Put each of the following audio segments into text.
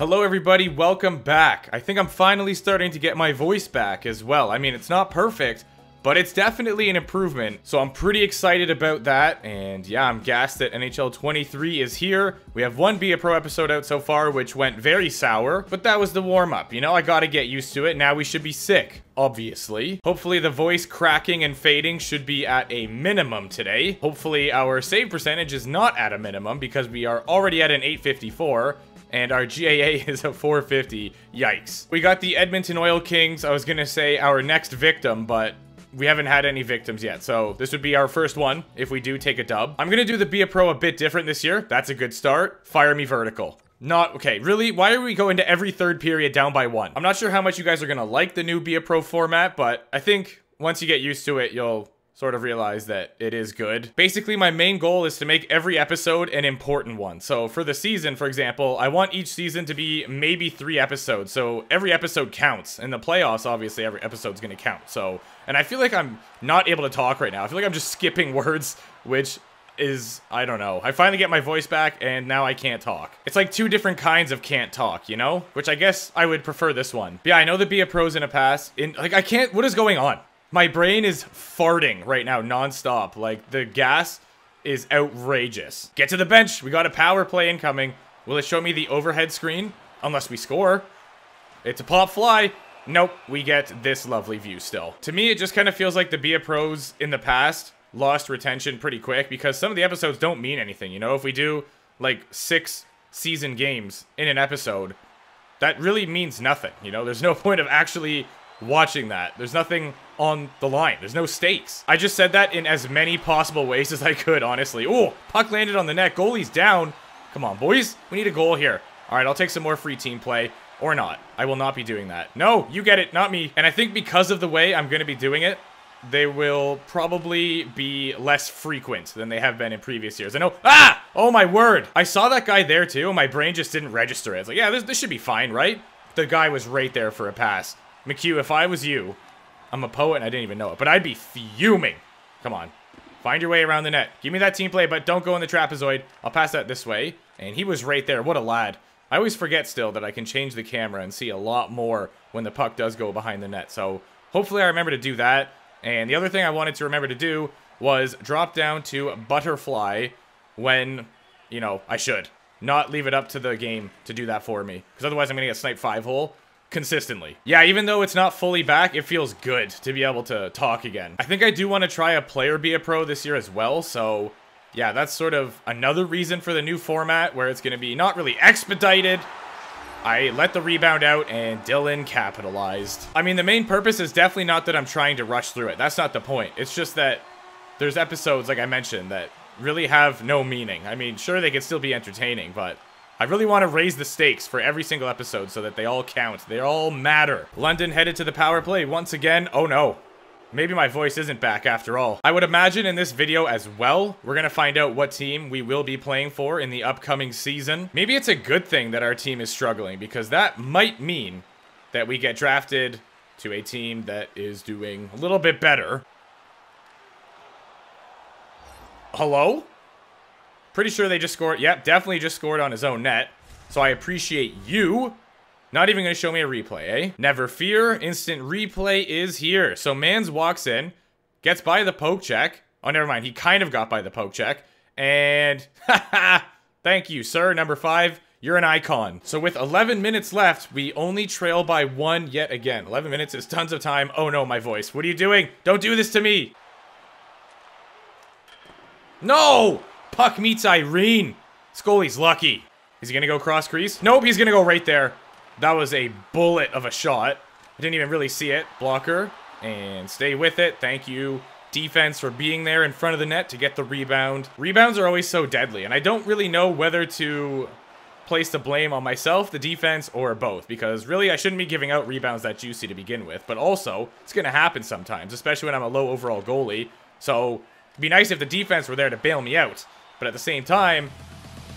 Hello everybody, welcome back. I think I'm finally starting to get my voice back as well. I mean, it's not perfect, but it's definitely an improvement. So I'm pretty excited about that. And yeah, I'm gassed that NHL 23 is here. We have one Be A Pro episode out so far, which went very sour. But that was the warm-up. You know, I gotta get used to it. Now we should be sick, obviously. Hopefully the voice cracking and fading should be at a minimum today. Hopefully our save percentage is not at a minimum because we are already at an 854. And our GAA is a 450. Yikes. We got the Edmonton Oil Kings. I was gonna say our next victim, but we haven't had any victims yet. So this would be our first one if we do take a dub. I'm gonna do the Be A Pro a bit different this year. That's a good start. Fire me vertical. Not okay, really? Why are we going to every third period down by one? I'm not sure how much you guys are gonna like the new Be A Pro format, but I think once you get used to it, you'll sort of realize that it is good. Basically, my main goal is to make every episode an important one. So for the season, for example, I want each season to be maybe 3 episodes. So every episode counts. In the playoffs, obviously, every episode's gonna count. So, and I feel like I'm not able to talk right now. I feel like I'm just skipping words, which is, I don't know. I finally get my voice back and now I can't talk. It's like 2 different kinds of can't talk, you know? Which I guess I would prefer this one. But yeah, I know the Be A Pro's in a pass. Like, I can't, what is going on? My brain is farting right now, nonstop. Like, the gas is outrageous. Get to the bench. We got a power play incoming. Will it show me the overhead screen? Unless we score. It's a pop fly. Nope, we get this lovely view still. To me, it just kind of feels like the Be A Pros in the past lost retention pretty quick because some of the episodes don't mean anything, you know? If we do, like, 6 season games in an episode, that really means nothing, you know? There's no point of actually watching that. There's nothing on the line. There's no stakes. I just said that in as many possible ways as I could, honestly. Oh, puck landed on the net. Goalie's down. Come on, boys. We need a goal here. All right, I'll take some more free team play. Or not. I will not be doing that. No, you get it, not me. And I think because of the way I'm going to be doing it, they will probably be less frequent than they have been in previous years. I know. Ah! Oh, my word. I saw that guy there, too. And my brain just didn't register it. It's like, yeah, this should be fine, right? The guy was right there for a pass. McHugh, if I was you, I'm a poet and I didn't even know it, but I'd be fuming. Come on. Find your way around the net. Give me that team play, but don't go in the trapezoid. I'll pass that this way. And he was right there. What a lad. I always forget still that I can change the camera and see a lot more when the puck does go behind the net. So hopefully I remember to do that. And the other thing I wanted to remember to do was drop down to butterfly when, you know, I should. Not leave it up to the game to do that for me. Because otherwise I'm going to get sniped 5-hole. Consistently. Yeah, even though it's not fully back, it feels good to be able to talk again. I think I do want to try a player Be A Pro this year as well, so yeah, that's sort of another reason for the new format where it's going to be not really expedited. I let the rebound out and Dylan capitalized. I mean, the main purpose is definitely not that I'm trying to rush through it. That's not the point. It's just that there's episodes, like I mentioned, that really have no meaning. I mean, sure, they can still be entertaining, but I really want to raise the stakes for every single episode so that they all count. They all matter. London headed to the power play once again. Oh no. Maybe my voice isn't back after all. I would imagine in this video as well, we're going to find out what team we will be playing for in the upcoming season. Maybe it's a good thing that our team is struggling because that might mean that we get drafted to a team that is doing a little bit better. Hello? Pretty sure they just scored. Yep, definitely just scored on his own net. So I appreciate you. Not even going to show me a replay, eh? Never fear. Instant replay is here. So Mans walks in, gets by the poke check. Oh, never mind. He kind of got by the poke check. And thank you, sir. Number 5, you're an icon. So with 11 minutes left, we only trail by 1 yet again. 11 minutes is tons of time. Oh no, my voice. What are you doing? Don't do this to me. No! Puck meets Irene. Scully's lucky. Is he going to go cross crease? Nope, he's going to go right there. That was a bullet of a shot. I didn't even really see it. Blocker. And stay with it. Thank you, defense, for being there in front of the net to get the rebound. Rebounds are always so deadly. And I don't really know whether to place the blame on myself, the defense, or both. Because really, I shouldn't be giving out rebounds that juicy to begin with. But also, it's going to happen sometimes. Especially when I'm a low overall goalie. So, it'd be nice if the defense were there to bail me out. But at the same time,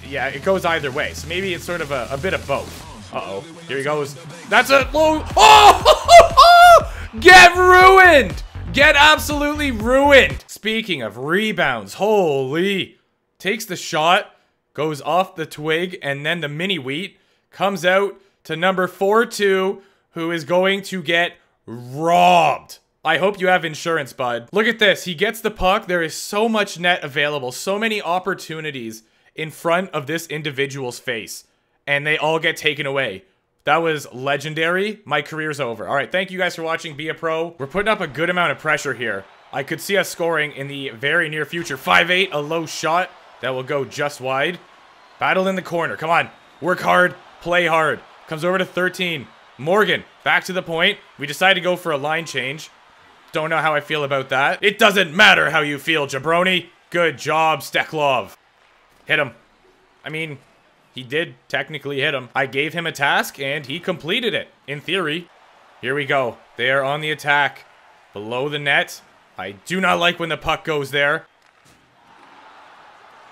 yeah, it goes either way. So maybe it's sort of a bit of both. Uh-oh. Here he goes. That's a low. Oh! Get ruined! Get absolutely ruined! Speaking of rebounds, holy. Takes the shot, goes off the twig, and then the mini wheat. comes out to number 4-2, who is going to get robbed. I hope you have insurance, bud. Look at this. He gets the puck. There is so much net available, so many opportunities in front of this individual's face, and they all get taken away. That was legendary. My career's over. All right, thank you guys for watching Be A Pro. We're putting up a good amount of pressure here. I could see us scoring in the very near future. 5-8, a low shot that will go just wide. Battle in the corner. Come on. Work hard. Play hard. Comes over to 13. Morgan, back to the point. We decide to go for a line change. Don't know how I feel about that. It doesn't matter how you feel, jabroni. Good job, Steklov. Hit him. I mean, he did technically hit him. I gave him a task, and he completed it, in theory. Here we go. They are on the attack. Below the net. I do not like when the puck goes there.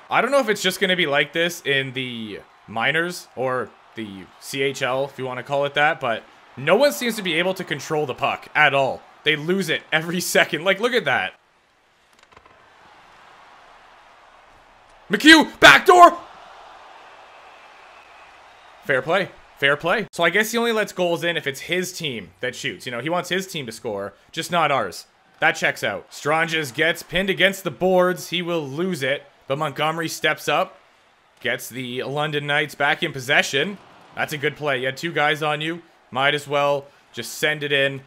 I don't know if it's just going to be like this in the minors, or the CHL, if you want to call it that, but no one seems to be able to control the puck at all. They lose it every second. Like, look at that. McHugh, backdoor! Fair play. Fair play. So I guess he only lets goals in if it's his team that shoots. You know, he wants his team to score, just not ours. That checks out. Stranges gets pinned against the boards. He will lose it, but Montgomery steps up. Gets the London Knights back in possession. That's a good play. You had two guys on you. Might as well just send it in.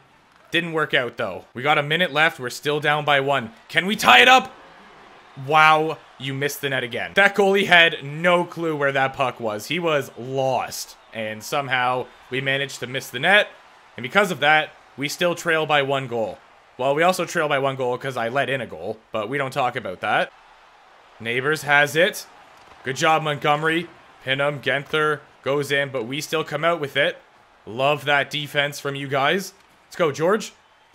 Didn't work out, though. We got a minute left. We're still down by one. Can we tie it up? Wow, you missed the net again. That goalie had no clue where that puck was. He was lost. And somehow, we managed to miss the net. And because of that, we still trail by one goal. Well, we also trail by one goal because I let in a goal. But we don't talk about that. Neighbors has it. Good job, Montgomery. Pinham, Genther goes in, but we still come out with it. Love that defense from you guys. Let's go, George.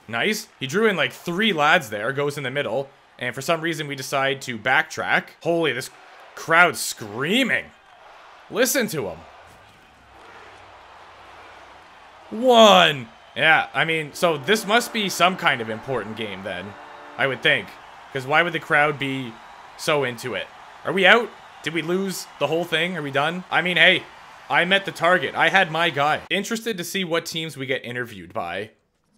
Nice. He drew in like three lads there. Goes in the middle. And for some reason, we decide to backtrack. Holy, this crowd's screaming. Listen to him. One. Yeah, I mean, so this must be some kind of important game then, I would think. Because why would the crowd be so into it? Are we out? Did we lose the whole thing? Are we done? I mean, hey, I met the target. I had my guy. Interested to see what teams we get interviewed by.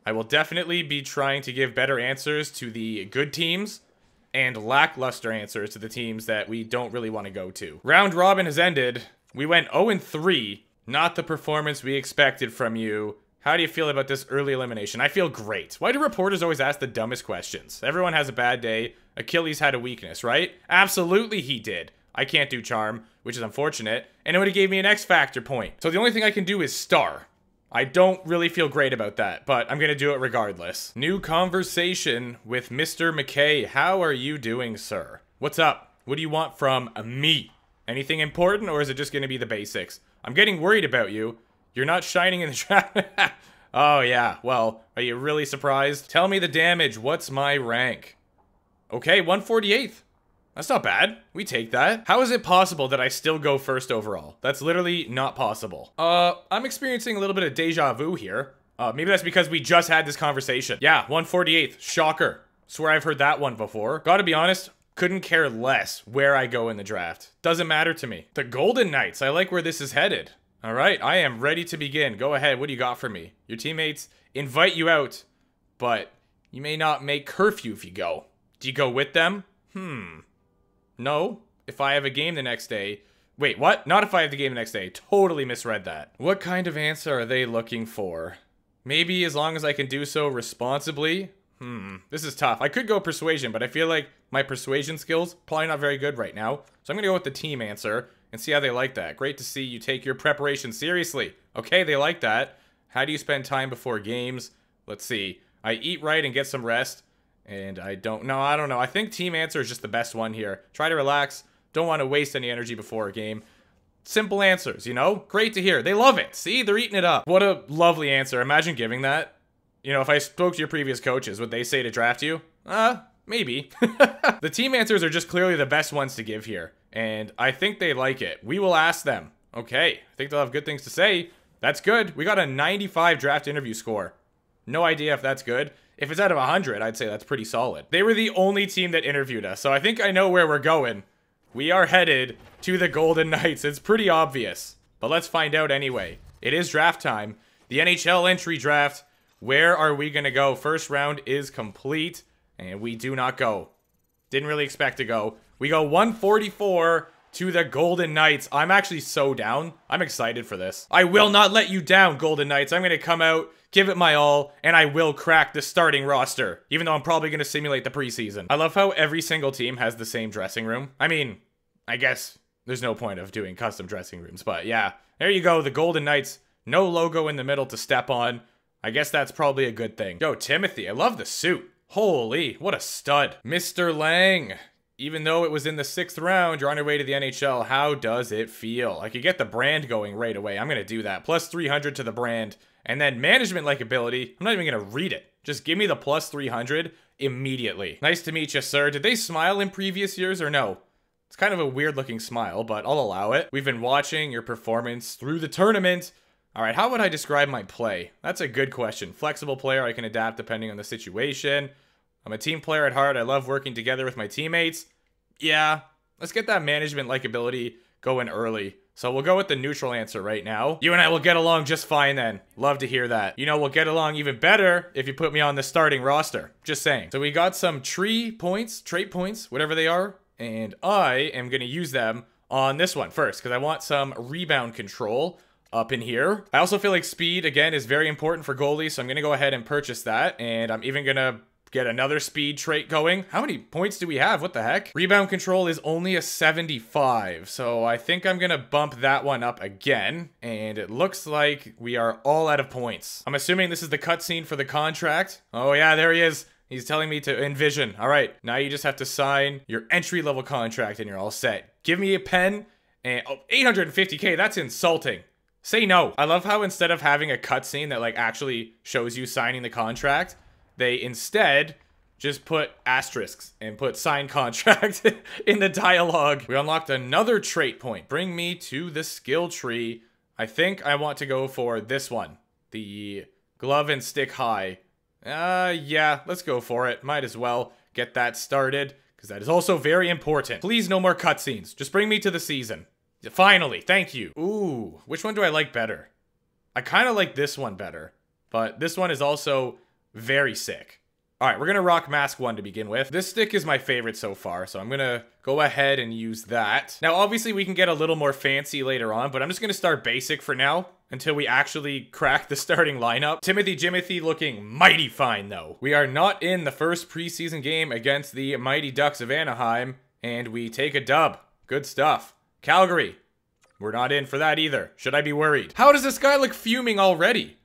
I will definitely be trying to give better answers to the good teams and lackluster answers to the teams that we don't really want to go to. Round robin has ended. We went 0-3. Not the performance we expected from you. How do you feel about this early elimination? I feel great. Why do reporters always ask the dumbest questions? Everyone has a bad day. Achilles had a weakness, right? Absolutely he did. I can't do charm, which is unfortunate, and it would have gave me an X Factor point. So the only thing I can do is star. I don't really feel great about that, but I'm going to do it regardless. New conversation with Mr. McKay. How are you doing, sir? What's up? What do you want from me? Anything important, or is it just going to be the basics? I'm getting worried about you. You're not shining in the trap. Oh, yeah. Well, are you really surprised? Tell me the damage. What's my rank? Okay, 148th. That's not bad. We take that. How is it possible that I still go first overall? That's literally not possible. I'm experiencing a little bit of deja vu here. Maybe that's because we just had this conversation. Yeah, 148th. Shocker. Swear I've heard that one before. Gotta be honest, couldn't care less where I go in the draft. Doesn't matter to me. The Golden Knights. I like where this is headed. All right, I am ready to begin. Go ahead. What do you got for me? Your teammates invite you out, but you may not make curfew if you go. Do you go with them? No, if I have a game the next day. Wait, what? Not if I have the game the next day. Totally misread that. What kind of answer are they looking for? Maybe as long as I can do so responsibly. This is tough. I could go persuasion, but I feel like my persuasion skills probably not very good right now. So I'm going to go with the team answer and see how they like that. Great to see you take your preparation seriously. Okay, they like that. How do you spend time before games? Let's see. I eat right and get some rest. And I don't know. I think team answer is just the best one here. Try to relax. Don't want to waste any energy before a game. Simple answers, you know? Great to hear. They love it. See, they're eating it up. What a lovely answer. Imagine giving that. You know, if I spoke to your previous coaches, would they say to draft you? Maybe. The team answers are just clearly the best ones to give here. And I think they like it. We will ask them. Okay. I think they'll have good things to say. That's good. We got a 95 draft interview score. No idea if that's good. If it's out of 100, I'd say that's pretty solid. They were the only team that interviewed us, so I think I know where we're going. We are headed to the Golden Knights. It's pretty obvious. But let's find out anyway. It is draft time. The NHL entry draft. Where are we going to go? First round is complete. And we do not go. Didn't really expect to go. We go 144 to the Golden Knights. I'm actually so down. I'm excited for this. I will not let you down, Golden Knights. I'm going to come out, give it my all, and I will crack the starting roster. Even though I'm probably going to simulate the preseason. I love how every single team has the same dressing room. I mean, I guess there's no point of doing custom dressing rooms. But yeah, there you go. The Golden Knights. No logo in the middle to step on. I guess that's probably a good thing. Yo, Timothy. I love the suit. Holy, what a stud. Mr. Lang. Even though it was in the 6th round, you're on your way to the NHL. How does it feel? I could get the brand going right away. I'm going to do that. Plus 300 to the brand. And then management likability. I'm not even going to read it. Just give me the plus 300 immediately. Nice to meet you, sir. Did they smile in previous years or no? It's kind of a weird looking smile, but I'll allow it. We've been watching your performance through the tournament. All right, how would I describe my play? That's a good question. Flexible player. I can adapt depending on the situation. I'm a team player at heart. I love working together with my teammates. Yeah, let's get that management likability going early. So we'll go with the neutral answer right now. You and I will get along just fine then. Love to hear that. You know, we'll get along even better if you put me on the starting roster. Just saying. So we got some trait points, whatever they are. And I am going to use them on this one first because I want some rebound control up in here. I also feel like speed, again, is very important for goalies. So I'm going to go ahead and purchase that. And I'm even going to get another speed trait going. How many points do we have? What the heck? Rebound control is only a 75. So I think I'm going to bump that one up again. And it looks like we are all out of points. I'm assuming this is the cutscene for the contract. Oh yeah, there he is. He's telling me to envision. All right. Now you just have to sign your entry level contract and you're all set. Give me a pen and oh, 850K. That's insulting. Say no. I love how instead of having a cutscene that like actually shows you signing the contract, they instead just put asterisks and put sign contract in the dialogue. We unlocked another trait point. Bring me to the skill tree. I think I want to go for this one. The glove and stick high. Yeah, let's go for it. Might as well get that started because that is also very important. Please no more cutscenes. Just bring me to the season. Finally, thank you. Ooh, which one do I like better? I kind of like this one better, but this one is also very sick. All right, we're going to rock mask one to begin with. This stick is my favorite so far, so I'm going to go ahead and use that. Now, obviously, we can get a little more fancy later on, but I'm just going to start basic for now until we actually crack the starting lineup. Timothy Jimothy looking mighty fine, though. We are not in the first preseason game against the Mighty Ducks of Anaheim, and we take a dub. Good stuff. Calgary, we're not in for that either. Should I be worried? How does this guy look fuming already?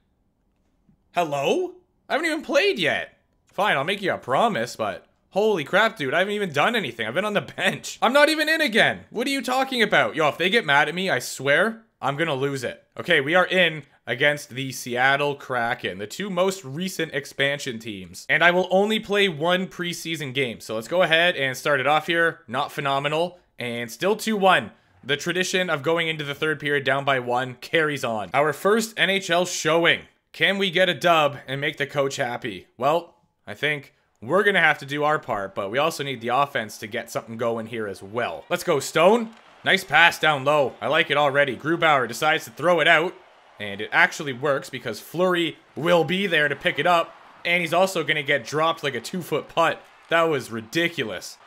Hello? I haven't even played yet. Fine, I'll make you a promise, but holy crap, dude. I haven't even done anything. I've been on the bench. I'm not even in again. What are you talking about? Yo, if they get mad at me, I swear I'm gonna lose it. Okay, we are in against the Seattle Kraken, the two most recent expansion teams. And I will only play one preseason game. So let's go ahead and start it off here. Not phenomenal. And still 2-1. The tradition of going into the third period down by one carries on. Our first NHL showing. Can we get a dub and make the coach happy? Well, I think we're going to have to do our part, but we also need the offense to get something going here as well. Let's go, Stone. Nice pass down low. I like it already. Grubauer decides to throw it out, and it actually works because Fleury will be there to pick it up, and he's also going to get dropped like a 2-foot putt. That was ridiculous.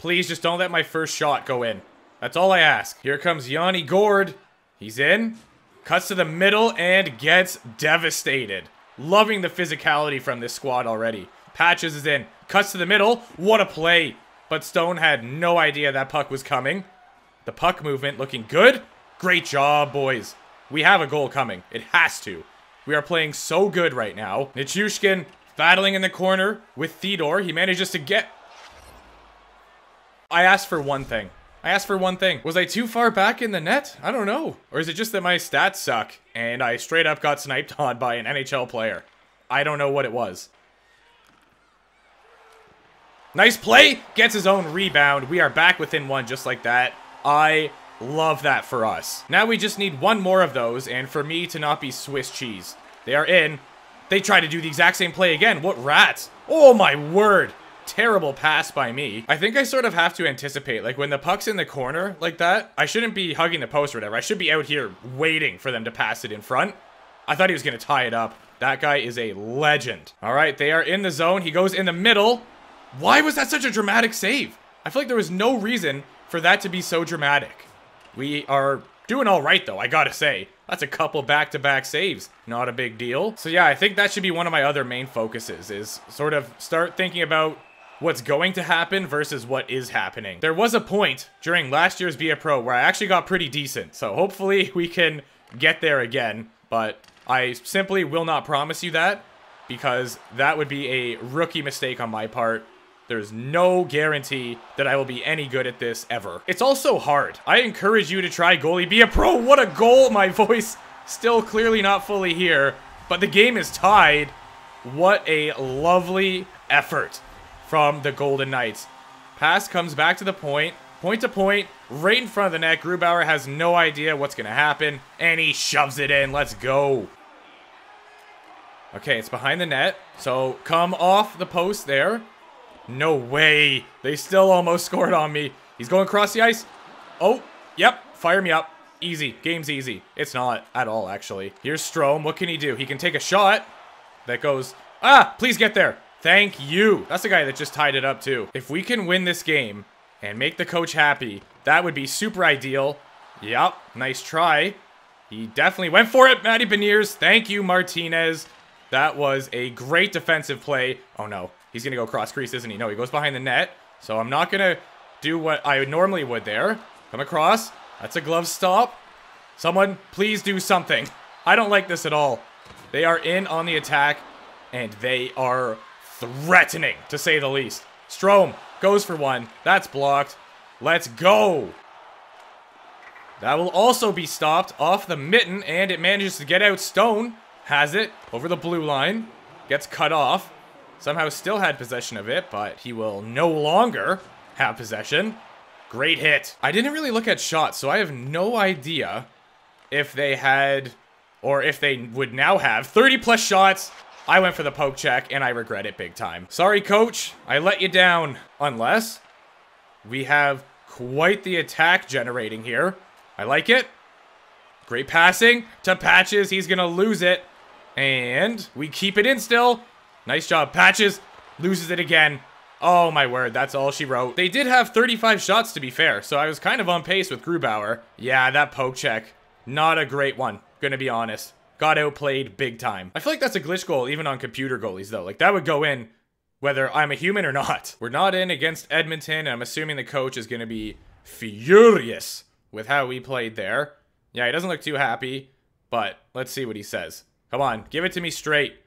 Please just don't let my first shot go in. That's all I ask. Here comes Yanni Gourde. He's in. Cuts to the middle and gets devastated. Loving the physicality from this squad already. Patches is in. Cuts to the middle. What a play. But Stone had no idea that puck was coming. The puck movement looking good. Great job, boys. We have a goal coming. It has to. We are playing so good right now. Nichushkin battling in the corner with Theodore. He manages to get... I asked for one thing. Was I too far back in the net? I don't know. Or is it just that my stats suck and I straight up got sniped on by an NHL player? I don't know what it was. Nice play. Gets his own rebound. We are back within one just like that. I love that for us. Now we just need one more of those and for me to not be Swiss cheese. They are in. They try to do the exact same play again. What rats? Oh my word. terrible pass by me. I think I sort of have to anticipate, like, when the puck's in the corner like that, I shouldn't be hugging the post or whatever. I should be out here waiting for them to pass it in front. I thought he was going to tie it up. That guy is a legend. All right, they are in the zone. He goes in the middle. Why was that such a dramatic save? I feel like there was no reason for that to be so dramatic. We are doing all right, though, I gotta say. That's a couple back-to-back saves. Not a big deal. So, yeah, I think that should be one of my other main focuses, is sort of start thinking about what's going to happen versus what is happening. There was a point during last year's Be A Pro where I actually got pretty decent, so hopefully we can get there again, but I simply will not promise you that, because that would be a rookie mistake on my part. There's no guarantee that I will be any good at this ever. It's also hard. I encourage you to try goalie. Be A Pro. What a goal. My voice still clearly not fully here, but the game is tied. What a lovely effort from the Golden Knights. Pass comes back to the point to point, right in front of the net. Grubauer has no idea what's going to happen, and he shoves it in. Let's go. Okay, it's behind the net, so come off the post there. No way. They still almost scored on me. He's going across the ice. Oh, yep. Fire me up. Easy. Game's easy. It's not at all, actually. Here's Strome. What can he do? He can take a shot that goes... Ah, please get there. Thank you. That's the guy that just tied it up, too. If we can win this game and make the coach happy, that would be super ideal. Yep. Nice try. He definitely went for it. Matty Beniers. Thank you, Martinez. That was a great defensive play. Oh, no. He's going to go cross crease, isn't he? No, he goes behind the net. So I'm not going to do what I normally would there. Come across. That's a glove stop. Someone, please do something. I don't like this at all. They are in on the attack, and they are threatening, to say the least. Strome goes for one. That's blocked. Let's go. That will also be stopped off the mitten, and it manages to get out. Stone has it over the blue line. Gets cut off. Somehow still had possession of it, but he will no longer have possession. Great hit. I didn't really look at shots, so I have no idea if they had, or if they would now have 30 plus shots. I went for the poke check, and I regret it big time. Sorry, coach. I let you down. Unless we have quite the attack generating here. I like it. Great passing to Patches. He's going to lose it. And we keep it in still. Nice job. Patches loses it again. Oh, my word. That's all she wrote. They did have 35 shots, to be fair, so I was kind of on pace with Grubauer. Yeah, that poke check. Not a great one, gonna be honest. Got outplayed big time. I feel like that's a glitch goal even on computer goalies, though. Like, that would go in whether I'm a human or not. We're not in against Edmonton, and I'm assuming the coach is gonna be furious with how we played there. Yeah, he doesn't look too happy, but let's see what he says. Come on, give it to me straight.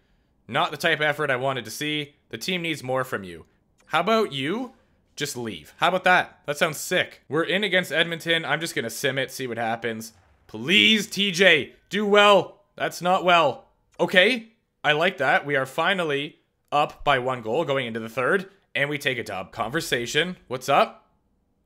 Not the type of effort I wanted to see. The team needs more from you. How about you just leave? How about that? That sounds sick. We're in against Edmonton. I'm just going to sim it, see what happens. Please, TJ, do well. That's not well. Okay, I like that. We are finally up by one goal going into the third, and we take a dub. Conversation. What's up?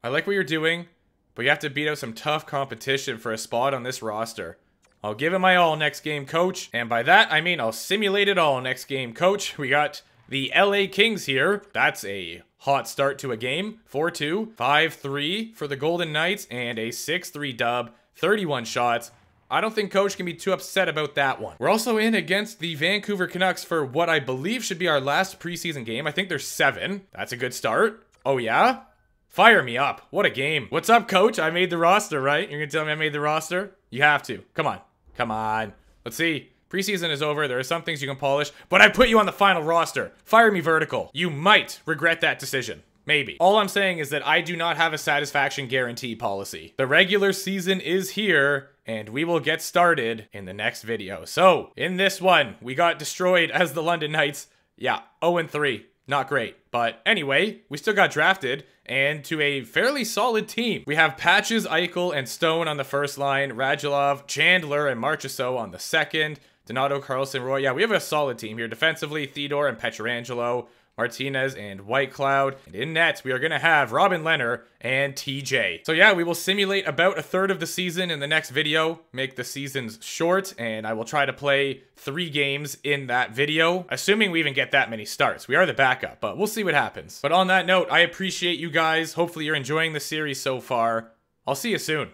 I like what you're doing, but you have to beat out some tough competition for a spot on this roster. I'll give it my all next game, coach. And by that, I mean I'll simulate it all next game, coach. We got the LA Kings here. That's a hot start to a game. 4-2, 5-3 for the Golden Knights, and a 6-3 dub, 31 shots. I don't think coach can be too upset about that one. We're also in against the Vancouver Canucks for what I believe should be our last preseason game. I think there's 7. That's a good start. Oh, yeah? Fire me up. What a game. What's up, coach? I made the roster, right? You're going to tell me I made the roster? You have to. Come on. Come on. Let's see. Preseason is over. There are some things you can polish, but I put you on the final roster. Fire me vertical. You might regret that decision. Maybe. All I'm saying is that I do not have a satisfaction guarantee policy. The regular season is here, and we will get started in the next video. So, in this one, we got destroyed as the London Knights. Yeah, 0-3. Not great. But anyway, we still got drafted, and to a fairly solid team. We have Patches, Eichel, and Stone on the first line. Radulov, Chandler, and Marchessault on the second. Donato, Carlson, Roy. Yeah, we have a solid team here. Defensively, Theodore and Pietrangelo. Martinez, and White Cloud. And in nets, we are going to have Robin Lehner and TJ. So yeah, we will simulate about a third of the season in the next video, make the seasons short, and I will try to play 3 games in that video, assuming we even get that many starts. We are the backup, but we'll see what happens. But on that note, I appreciate you guys. Hopefully you're enjoying the series so far. I'll see you soon.